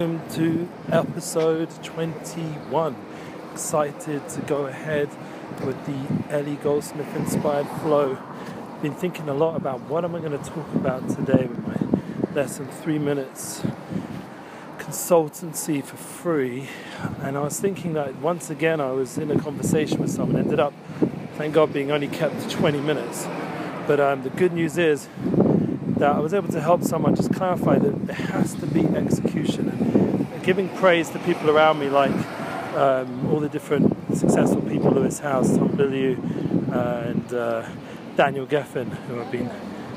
Welcome to episode 21. Excited to go ahead with the Ellie Goldsmith inspired flow. Been thinking a lot about what am I going to talk about today with my less than 3 minutes consultancy for free. And I was thinking that once again I was in a conversation with someone, ended up, thank God, being only kept to 20 minutes. But the good news is that I was able to help someone just clarify that there has to be execution. And giving praise to people around me, like all the different successful people, Lewis Howes, Tom Bilyeu, and Daniel Gefen, who I've been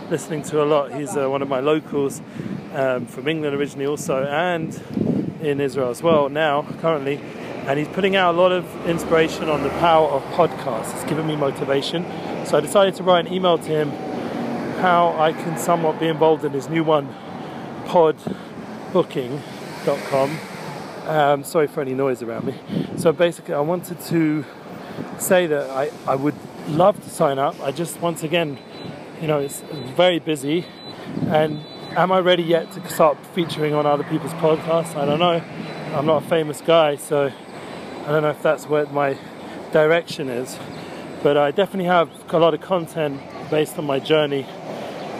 listening to a lot. He's one of my locals from England originally also, and in Israel as well now, currently. And he's putting out a lot of inspiration on the power of podcasts. It's given me motivation. So I decided to write an email to him how I can somewhat be involved in his new one, podbooking.com. Sorry for any noise around me. So basically I wanted to say that I would love to sign up. I just, once again, you know, it's very busy, and am I ready yet to start featuring on other people's podcasts? I don't know. I'm not a famous guy, so I don't know if that's where my direction is, but I definitely have a lot of content based on my journey.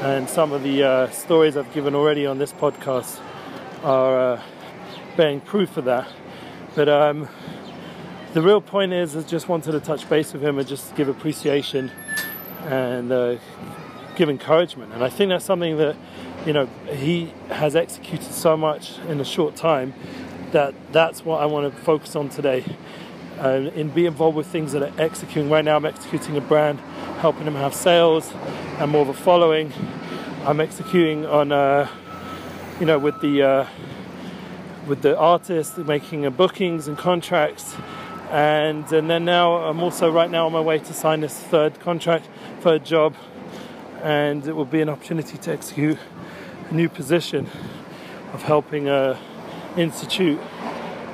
And some of the stories I've given already on this podcast are bearing proof of that. But the real point is, I just wanted to touch base with him and just give appreciation and give encouragement. And I think that's something that, you know, he has executed so much in a short time that that's what I want to focus on today. And be involved with things that are executing. Right now I'm executing a brand, helping them have sales and more of a following. I'm executing on, you know, with the artist, making bookings and contracts, and then now I'm also right now on my way to sign this third job, and it will be an opportunity to execute a new position of helping an institute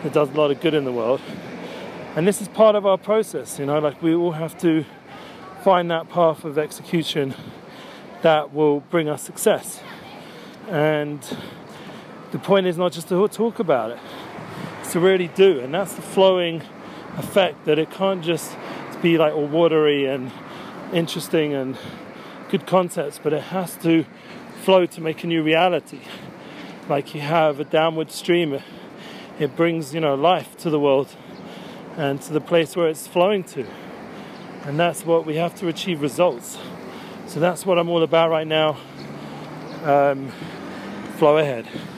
that does a lot of good in the world. And this is part of our process, you know, like we all have to find that path of execution that will bring us success. And the point is not just to talk about it, it's to really do. And that's the flowing effect, that it can't just be like all watery and interesting and good concepts, but it has to flow to make a new reality. Like you have a downward stream, it brings, you know, life to the world and to the place where it's flowing to. And that's what we have to achieve, results. So that's what I'm all about right now. Flow ahead.